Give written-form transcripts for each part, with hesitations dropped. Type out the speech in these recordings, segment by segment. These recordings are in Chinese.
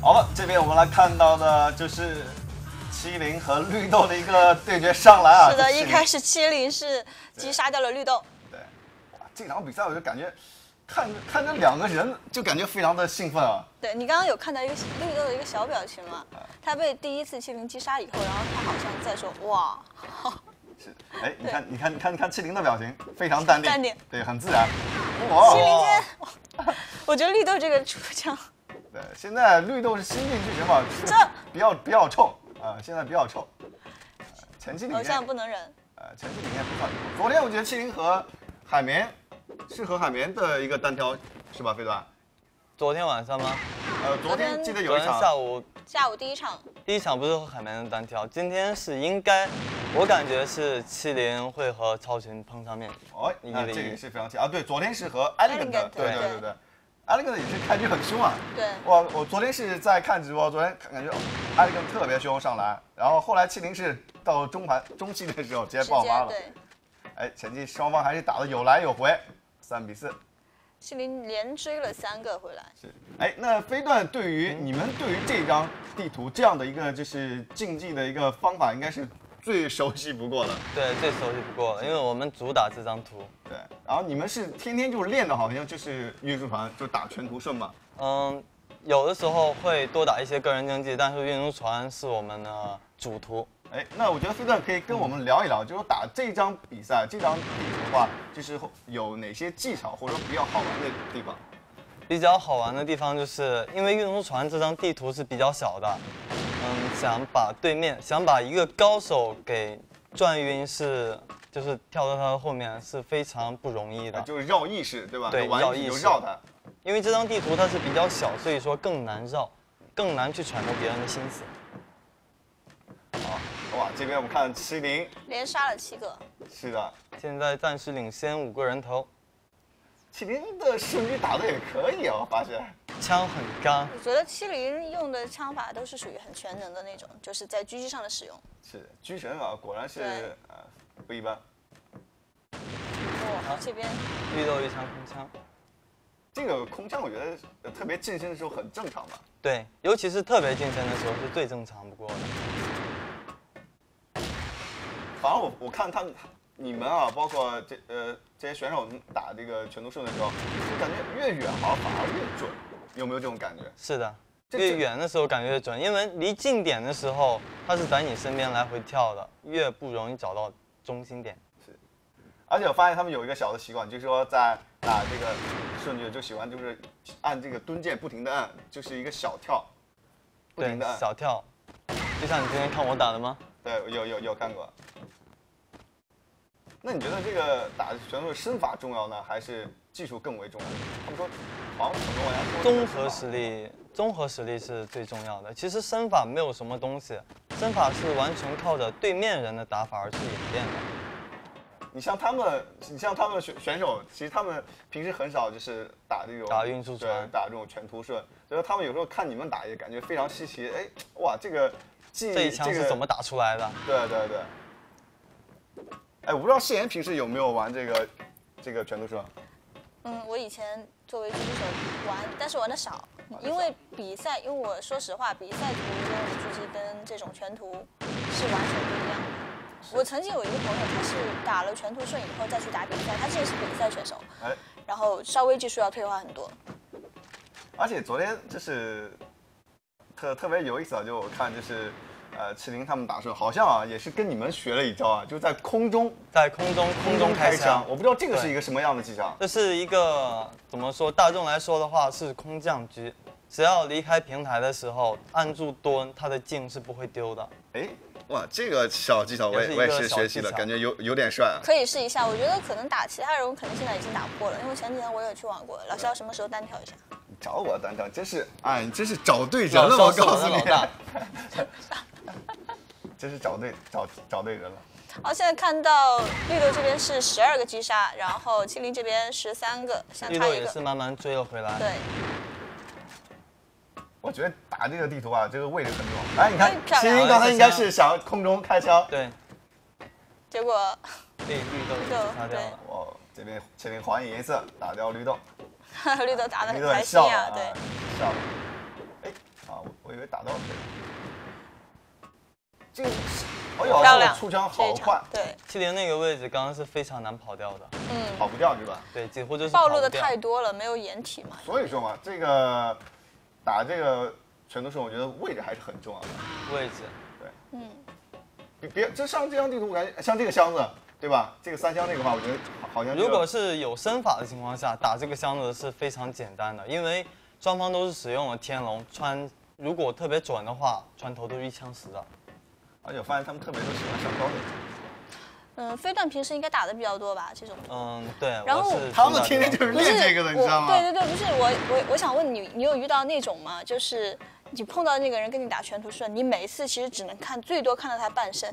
好了，这边我们来看到的就是七零和绿豆的一个对决上来啊。是的，一开始七零是击杀掉了绿豆。对，哇，这场比赛我就感觉看着两个人就感觉非常的兴奋啊。对你刚刚有看到一个绿豆的一个小表情吗？他被第一次七零击杀以后，然后他好像在说哇。是，哎，你看七零的表情，非常淡定，淡定，对，很自然。哇，七零，我觉得绿豆这个出枪。 对，现在绿豆是新晋巨人嘛，这比较臭啊、现在比较臭。前期里面偶像不能忍。前期里面不算。昨天我觉得七零和海绵是和海绵的一个单挑，是吧，飞端？昨天晚上吗？昨天记得有一场。下午第一场。第一场不是和海绵的单挑，今天是应该，我感觉是七零会和超群碰上面。哦，那这个是非常强啊！对，昨天是和 Elegant 的，对对对对。 Elegant 也是开局很凶啊，对，我昨天是在看直播，昨天感觉 Elegant 特别凶上来，然后后来七零是到中期的时候直接爆发了，对，哎，前期双方还是打得有来有回，3比4，七零连追了3个回来，是，哎，那飞段对于你们对于这张地图这样的一个就是竞技的一个方法应该是。 最熟悉不过了，对，最熟悉不过了，因为我们主打这张图。对，然后你们是天天就是练的，好像就是运输船就打全图顺嘛。嗯，有的时候会多打一些个人竞技，但是运输船是我们的主图。哎，那我觉得飞段可以跟我们聊一聊，就是打这张比赛、这张地图的话，就是有哪些技巧或者比较好玩的地方。比较好玩的地方就是因为运输船这张地图是比较小的。 想把一个高手给转晕是，就是跳到他的后面是非常不容易的，就是绕意识，对吧？对，绕意识绕他，因为这张地图它是比较小，所以说更难绕，更难去揣摩别人的心思。好，哇，这边我们看七零连杀了7个，是的，现在暂时领先5个人头。七零的数据打得也可以啊，我发现。 枪很刚，我觉得七零用的枪法都是属于很全能的那种，就是在狙击上的使用。是狙神啊，果然是不一般。哦，这边绿豆一枪空枪，这个空枪我觉得特别近身的时候很正常吧？对，尤其是特别近身的时候是最正常不过的。反正我看他们。 你们啊，包括这些选手打这个全都胜的时候，就感觉越远好像反而越准，有没有这种感觉？是的，越远的时候感觉越准，因为离近点的时候，它是在你身边来回跳的，越不容易找到中心点。是，而且我发现他们有一个小的习惯，就是说在打这个顺序就喜欢就是按这个蹲键不停的按，就是一个小跳，不停的按小跳，就像你今天看我打的吗？对，有看过。 那你觉得这个打拳术身法重要呢，还是技术更为重要？他们说，好像很多玩家说综合实力是最重要的。其实身法没有什么东西，身法是完全靠着对面人的打法而去演变的。你像他们选手，其实他们平时很少就是打这种运输船，打这种全图顺，所以他们有时候看你们打也感觉非常稀奇。哎，哇，这一枪是怎么打出来的？对。 哎，我不知道谢妍平时有没有玩这个全都胜？嗯，我以前作为狙击手玩，但是玩的少，因为比赛，因为我说实话，比赛图中的狙击跟这种全图是完全不一样的。我曾经有一个朋友，他是打了全图胜以后再去打比赛，他之前是比赛选手，哎，然后稍微技术要退化很多。而且昨天就是特别有意思啊，就我看就是。 七零他们打的时候，好像啊也是跟你们学了一招啊，就是在空中开枪。我不知道这个是一个什么样的技巧。这是一个怎么说？大众来说的话是空降狙，只要离开平台的时候按住蹲，它的镜是不会丢的。哎，哇，这个小技巧我也是学习了，感觉有点帅啊。可以试一下，我觉得可能打其他人，我可能现在已经打不过了，因为前几天我也去玩过。老肖什么时候单挑一下？ 找我单挑，真是哎，你真是找对人了，我告诉你，真是找对人了。好，现在看到绿豆这边是12个击杀，然后七零这边13个，相差1个。绿豆也是慢慢追了回来。对。我觉得打这个地图啊，这个位置很重要。哎，你看，七零刚才应该是想空中开枪，对。结果被绿豆杀掉了。哦，这边七零还以一次，打掉绿豆。 绿豆打得很开心啊，对。笑了。哎，啊，我以为打到谁。这个，哦，漂亮，出枪好快。对，70那个位置刚刚是非常难跑掉的。嗯，跑不掉是吧？对，几乎就是暴露的太多了，没有掩体嘛。所以说嘛，这个打这个全都是我觉得位置还是很重要的。位置，对，嗯。 别，这上这张地图，我感觉像这个箱子，对吧？这个三箱那个话，我觉得好像、这个、如果是有身法的情况下，打这个箱子是非常简单的，因为双方都是使用了天龙穿，如果特别准的话，穿头都是一枪死的。而且我发现他们特别都喜欢上高点。 嗯，飞段平时应该打的比较多吧？这种。嗯，对。然后他们天天就是练这个的，你知道吗？对对对，不是我想问你，你有遇到那种吗？就是你碰到那个人跟你打全图顺，你每一次其实只能看最多看到他半身。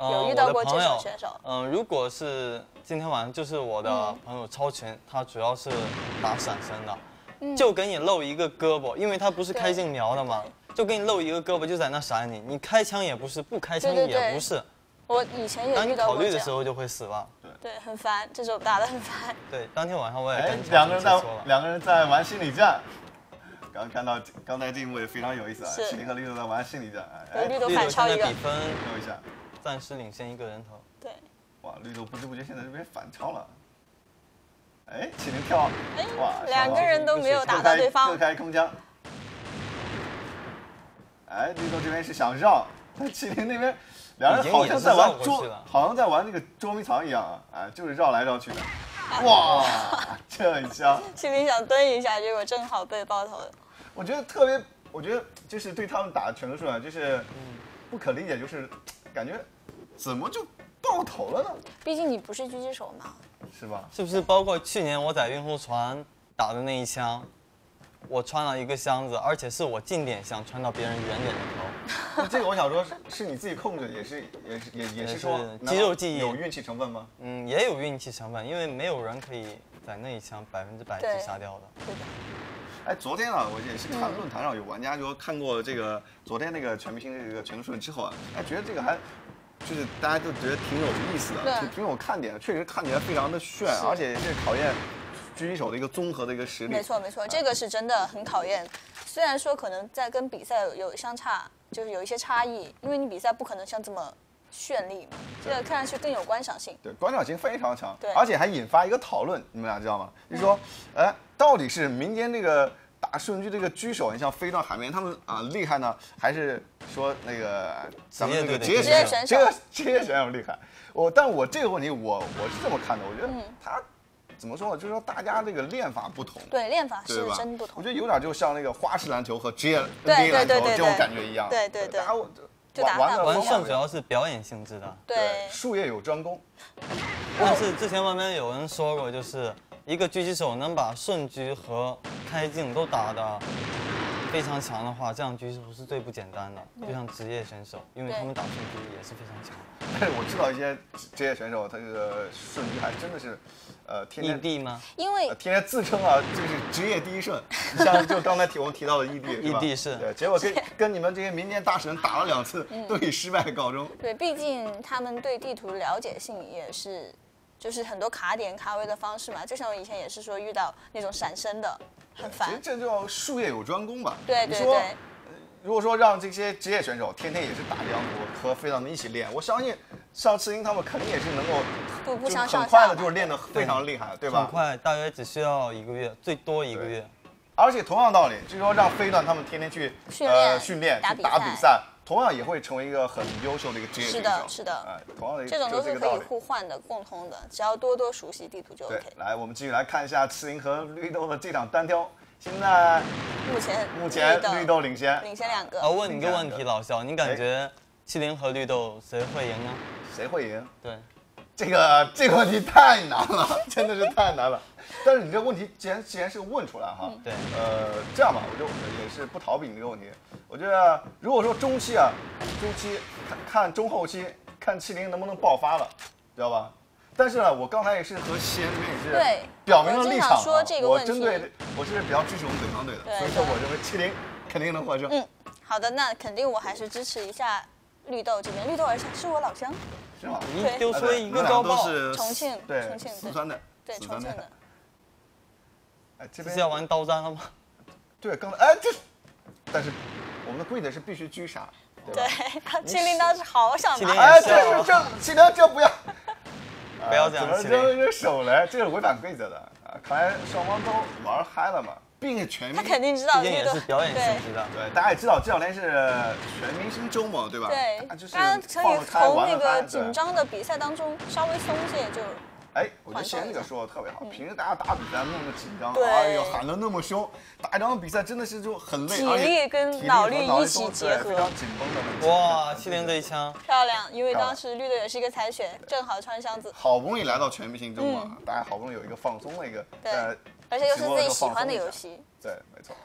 有遇到过这种选手？嗯，如果是今天晚上就是我的朋友超群，他主要是打闪身的，就给你露一个胳膊，因为他不是开镜瞄的嘛，就给你露一个胳膊就在那闪你，你开枪也不是，不开枪也不是。 我以前也遇到过。考虑的时候就会死亡。对，很烦，这种打得很烦。对，当天晚上我也跟两个人在玩心理战。刚看到刚才这一幕也非常有意思啊，启林和绿豆在玩心理战。哎，绿豆反超一个。比分看一下，暂时领先一个人头。对。哇，绿豆不知不觉现在就被反超了。哎，启林跳。哎，两个人都没有打到对方。各开空枪。哎，绿豆这边是想绕，但启林那边。 两人好像在玩捉，好像在玩那个捉迷藏一样啊！哎，就是绕来绕去的。哇，这一枪！麒麟想蹲一下，结果正好被爆头了。我觉得特别，我觉得就是对他们打全都顺啊，就是不可理解，就是感觉怎么就爆头了呢？毕竟你不是狙击手嘛，是吧？是不是包括去年我在运输船打的那一枪？ 我穿了一个箱子，而且是我近点箱穿到别人远点的头。那这个我想说，是你自己控制，也是说肌肉记忆有运气成分吗？嗯，也有运气成分，因为没有人可以在那一枪100%杀掉的。对的。哎，昨天啊，我也是看论坛上有玩家说看过这个昨天那个全明星这个全都顺之后啊，哎，觉得这个还就是大家都觉得挺有意思的，就挺有看点的，确实看起来非常的炫，而且也是考验。 狙击手的一个综合的一个实力，没错没错，这个是真的很考验。虽然说可能在跟比赛有相差，就是有一些差异，因为你比赛不可能像这么绚丽嘛，这个看上去更有观赏性。对，观赏性非常强，对，而且还引发一个讨论，你们俩知道吗？就说，哎，到底是民间这个打顺狙这个狙手，你像飞段、海绵他们啊厉害呢，还是说那个咱们这个职业选手，职业选手厉害？但我这个问题我是这么看的，我觉得他。 怎么说呢？就是说大家这个练法不同，对练法是真不同。我觉得有点就像那个花式篮球和职业 NBA 篮球这种感觉一样。对对对，玩胜主要是表演性质的。对，术业有专攻。但是之前外面有人说过，就是一个狙击手能把顺狙和开镜都打得非常强的话，这样狙击手是最不简单的，就像职业选手，因为他们打顺狙也是非常强。但是我知道一些职业选手，他这个顺狙还真的是。 天地吗？因为天天自称啊，就是职业第一顺，像就刚才我们提到的异地，异地是，对，结果跟你们这些民间大神打了2次，都以失败告终。对，毕竟他们对地图了解性也是，就是很多卡点卡位的方式嘛。就像我以前也是说遇到那种闪身的，很烦。其实这叫术业有专攻吧。对对对。如果说让这些职业选手天天也是打这样子，和飞段们一起练，我相信像赤英他们肯定也是能够。 很快的，就是练得非常厉害，对吧？很快，大约只需要1个月，最多1个月。而且同样道理，就是说让飞段他们天天去训练、去打比赛，同样也会成为一个很优秀的一个职业选手。是的，哎，同样的这种都是可以互换的、共通的，只要多多熟悉地图就 OK。来，我们继续来看一下赤银和绿豆的这场单挑。现在目前绿豆领先2个。我问你个问题，老肖，你感觉赤银和绿豆谁会赢呢？谁会赢？对。 这个问题太难了，真的是太难了。但是你这问题既然是问出来哈，对，这样吧，我就也是不逃避你这个问题。我觉得如果说中期啊，看中后期，看70能不能爆发了，知道吧？但是呢，我刚才也是和西恩也是表明了立场，我是比较支持我们对方队的，所以说我认为70肯定能获胜。嗯，好的，那肯定我还是支持一下绿豆这边，绿豆而且是我老乡。 你丢出一个高爆，重庆对，四川的。哎，这边是要玩刀战了吗？对，刚才哎这，但是我们的规则是必须狙杀。对，麒麟当时好想拿。哎，这不要，不要这样，怎么扔手来？这是违反规则的啊！看来双方都玩嗨了嘛。 并且全民，他肯定知道，毕竟也是表演性质的。对，大家也知道这两天是全明星周嘛，对吧？对，就是他可以从那个紧张的比赛当中稍微松懈就。哎，我觉得现在这个说的特别好。平时大家打比赛那么紧张，哎呦喊得那么凶，打一场比赛真的是就很累，体力跟脑力一起结合，非常紧绷的。哇，麒麟这一枪漂亮！因为当时绿队也是一个裁选，正好穿箱子。好不容易来到全明星周嘛，大家好不容易有一个放松的一个。对。 而且又是自己喜欢的游戏，对，没错。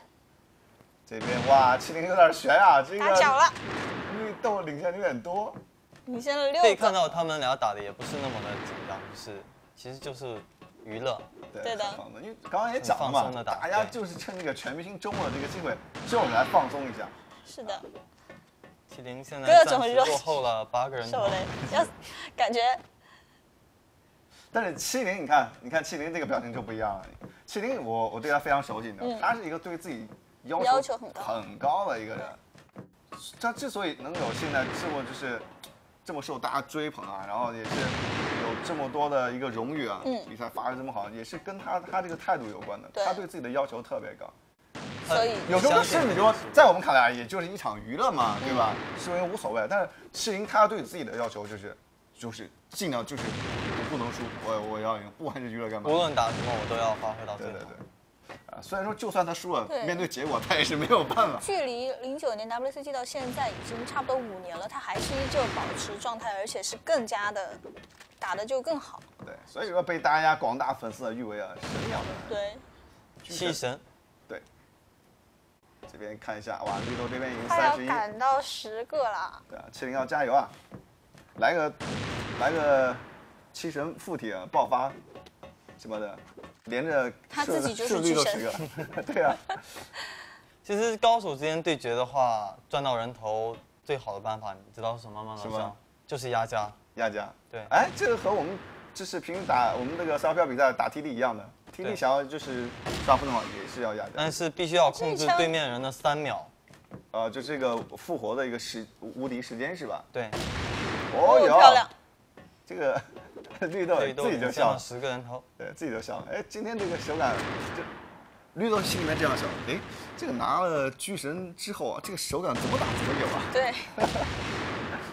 这边哇，麒麟有点悬啊，这个打脚了，绿豆领先有点多，领先了6个。可以看到他们俩打的也不是那么的紧张，就是其实就是娱乐，对的。因为刚刚也讲了嘛，大家就是趁这个全明星周末的这个机会，就来放松一下。是的。麒麟现在暂时落后了8个人，要感觉。但是麒麟，你看麒麟这个表情就不一样了。 麒麟，我对他非常熟悉，你知道，他是一个对自己要求很高的一个人。他之所以能有现在这么受大家追捧啊，然后也是有这么多的一个荣誉啊，比赛发挥这么好，也是跟他这个态度有关的。他对自己的要求特别高，所以有时候甚至说，在我们看来，也就是一场娱乐嘛，对吧？输赢无所谓。但是麒麟他对自己的要求就是尽量就是。 不能输，我要赢，不管是娱乐干嘛，无论打什么，我都要发挥到最好。对，啊，虽然说就算他输了，面对结果他也是没有办法。距离09年 WCG 到现在已经差不多5年了，他还是依旧保持状态，而且是更加的打得就更好。对，所以说被大家广大粉丝的誉为啊神一样的。对，气神。对，这边看一下，哇，绿豆这边已经31，快要赶到10个了。对啊，麒麟要加油啊！来个。 七神附体啊，爆发什么的，连着他自己就是巨神，对啊。其实高手之间对决的话，赚到人头最好的办法，你知道是什么吗？什么？就是压家。压家。对。哎，这个和我们就是平时打我们那个沙标比赛打 TD 一样的 ，TD 想要就是杀不动好也是要压家，但是必须要控制对面人的3秒。就这个复活的一个无敌时间是吧？对。哦，漂亮。这个。 绿豆自己就笑了，10个人头，对自己就笑了。哎，今天这个手感，这绿豆心里面这样想：哎，这个拿了巨神之后啊，这个手感怎么打怎么有啊？对，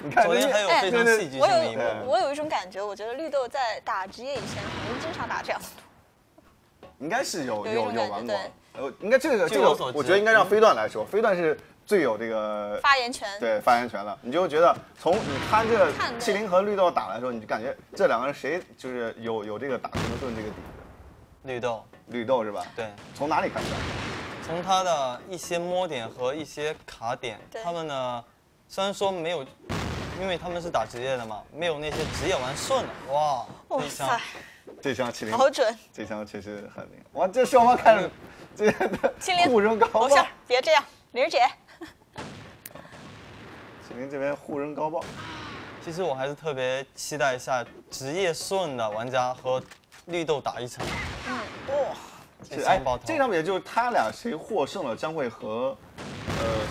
你看，昨天还有非常戏剧性的一幕。我有一种感觉，我觉得绿豆在打职业以前，好像经常打这样的。应该是有玩过，应该这个，我觉得应该让飞段来说，飞段是。 最有这个发言权，对发言权了，你就会觉得从你看这个麒麟和绿豆打的时候，你就感觉这两个人谁就是有这个打神盾这个底子。绿豆是吧？对。从哪里看出来？从他的一些摸点和一些卡点，他们呢虽然说没有，因为他们是打职业的嘛，没有那些职业玩顺的。哇，这枪麒麟好准，这枪确实很灵。哇，这双方看着这麒麟互扔高爆，别这样，玲儿姐。 麒麟这边互扔高爆，其实我还是特别期待一下职业顺的玩家和绿豆打一场。嗯，哇，这场比赛就是他俩谁获胜了，将会和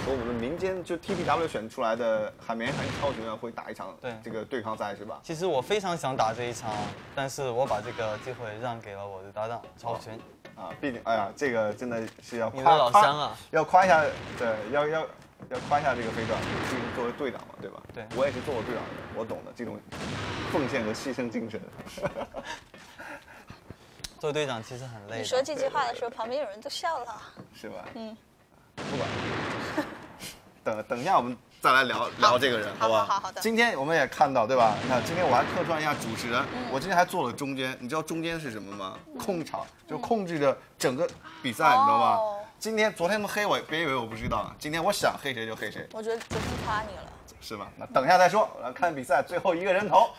我们民间就 TPW 选出来的海绵还是超群啊，会打一场这个对抗赛是吧？其实我非常想打这一场，但是我把这个机会让给了我的搭档超群。啊，毕竟哎呀，这个真的是要夸老乡啊，要夸一下，对，要夸一下这个飞段，毕竟作为队长嘛，对吧？对，我也是做过队长的，我懂的这种奉献和牺牲精神。做队长其实很累。你说这句话的时候，旁边有人都笑了。是吧？嗯。不管。等一下，我们再来聊这个人，好不好？好的。今天我们也看到，对吧？你看，今天我还客串一下主持人，我今天还做了中间。你知道中间是什么吗？控场，就控制着整个比赛，你知道吗？ 昨天他们黑我，别以为我不知道。今天我想黑谁就黑谁。我觉得昨天夸你了，是吗？那等一下再说。来看比赛最后1个人头，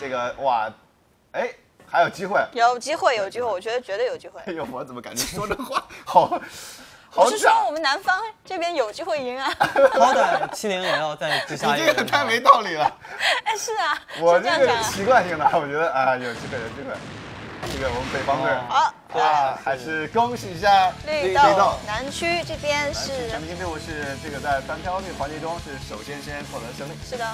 这个哇，哎，还有机会，有机会，有机会，我觉得绝对有机会。哎呦，我怎么感觉说这话好？我是说我们南方这边有机会赢啊。好歹7-0也要再击杀。你这个太没道理了。哎，是啊，我这个习惯性的，我觉得啊，有机会，有机会。这个我们北方队好啊，还是恭喜一下绿豆。南区这边是全明星队伍是这个在单挑这个环节中是首先获得胜利。是的。